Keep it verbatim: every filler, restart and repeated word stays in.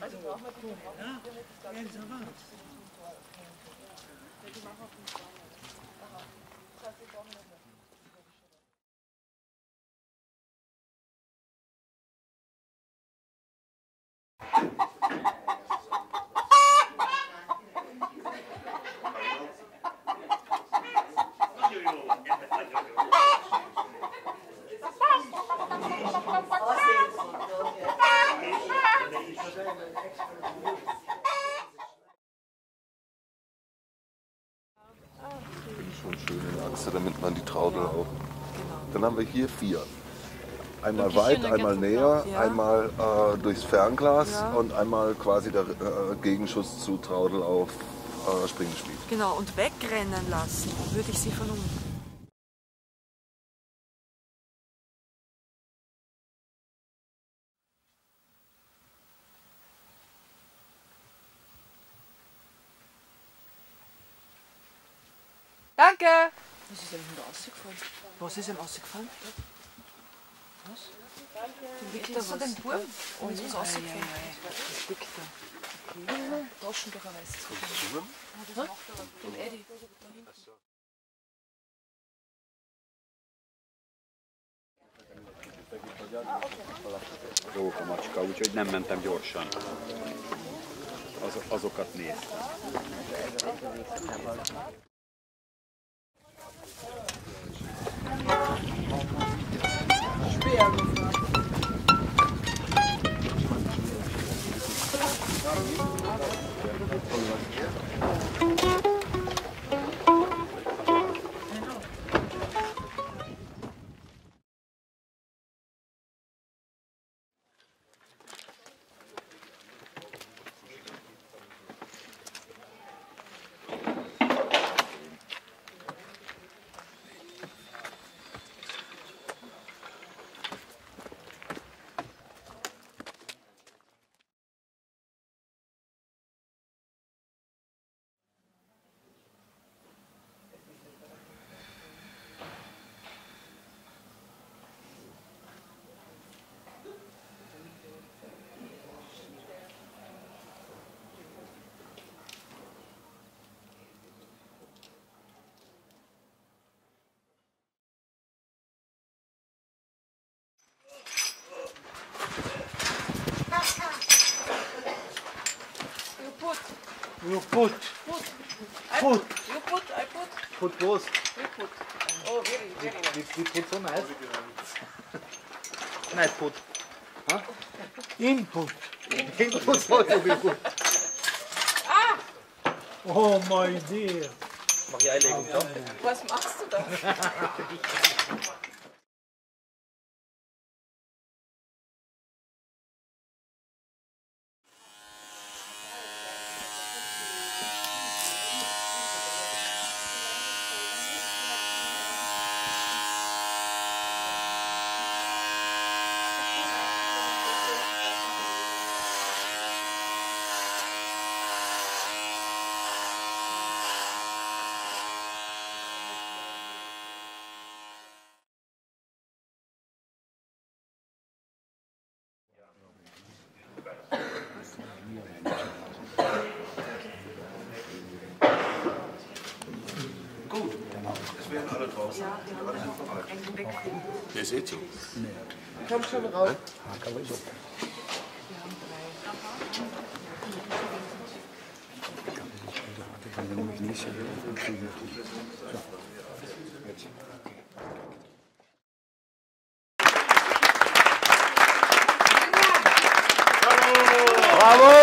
Also brauchen wir die ja, ja, das haben wir. Die machen auf den Stein. Aha. Das heißt, wir brauchen das nicht. Schon schöne Achse, damit man die Traudel ja. auch. Dann haben wir hier vier. Einmal weit, einmal näher, Platz, ja. einmal äh, durchs Fernglas ja. und einmal quasi der äh, Gegenschuss zu Traudel auf äh, Springspiel. Genau, und wegrennen lassen würde ich sie von unten. Danke! Was ist denn ausgefallen? Was ist denn ausgefallen? Was? Danke. Das war den Burm. Oh, ist was ausgefallen? Das liegt da. Okay. Taschen doch ein weißes. Das macht er. Den Eddie. Da hinten. Róka macska, úgyhogy nem mentem gyorsan. Azokat néztem. You put. Put. I put. You put. I put. Put those. You put. Oh, very, very nice. You put so nice. Nice put. Huh? Input. Input also be good. Ah! Oh, my dear. Mach ich einlegen, doch? Was machst du da? Gut, es werden alle draußen. Ja, der ist eh zu. Komm schon raus. Bravo!